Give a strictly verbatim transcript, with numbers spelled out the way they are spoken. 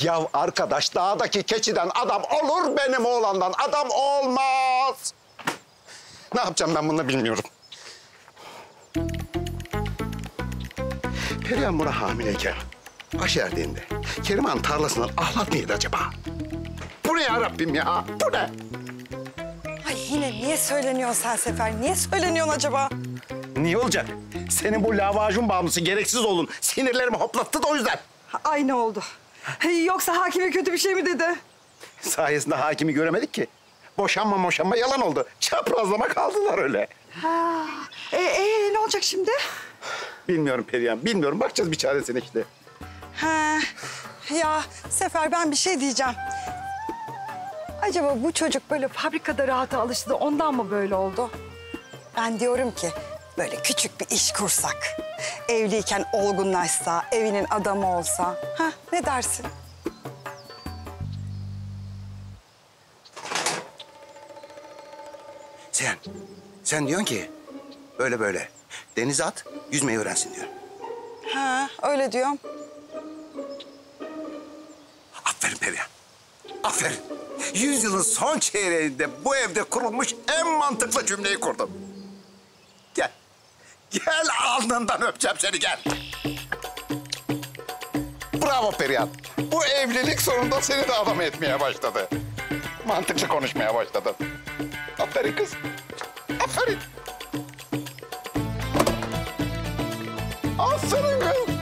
Ya arkadaş, dağdaki keçiden adam olur, benim oğlandan adam olmaz. Ne yapacağım ben bunu bilmiyorum. Perihan Bora hamileyken aşı erdiğinde Kerim Han tarlasından ahlat neydi acaba? Bu ne ya Rabbim ya? Bu ne? Ay yine niye söyleniyorsun sen Sefer? Niye söyleniyorsun acaba? Niye olacak? Senin bu lavajun bağımlısı gereksiz oğlun sinirlerimi hoplattı da o yüzden. Ay ne oldu? Yoksa hakime kötü bir şey mi dedi? Sayesinde hakimi göremedik ki. Boşanma boşanma yalan oldu. Çaprazlama kaldılar öyle. Ha. E, e, ne olacak şimdi? Bilmiyorum Perihan, bilmiyorum. Bakacağız bir çaresine işte. Ha. Ya Sefer, ben bir şey diyeceğim. Acaba bu çocuk böyle fabrikada rahata alıştı da ondan mı böyle oldu? Ben diyorum ki böyle küçük bir iş kursak. Evliyken olgunlaşsa, evinin adamı olsa. Ha, ne dersin? Sen, sen diyorsun ki böyle böyle denize at, yüzmeyi öğrensin diyor. Ha, öyle diyorum. Aferin Perihan, aferin. Yüzyılın son çeyreğinde bu evde kurulmuş en mantıklı cümleyi kurdum. Gel, gel alnından öpeceğim seni, gel. Bravo Perihan, bu evlilik sonunda seni de adam etmeye başladı. Mantıklı konuşmaya başladın. Aferin kız, aferin. Aferin kız.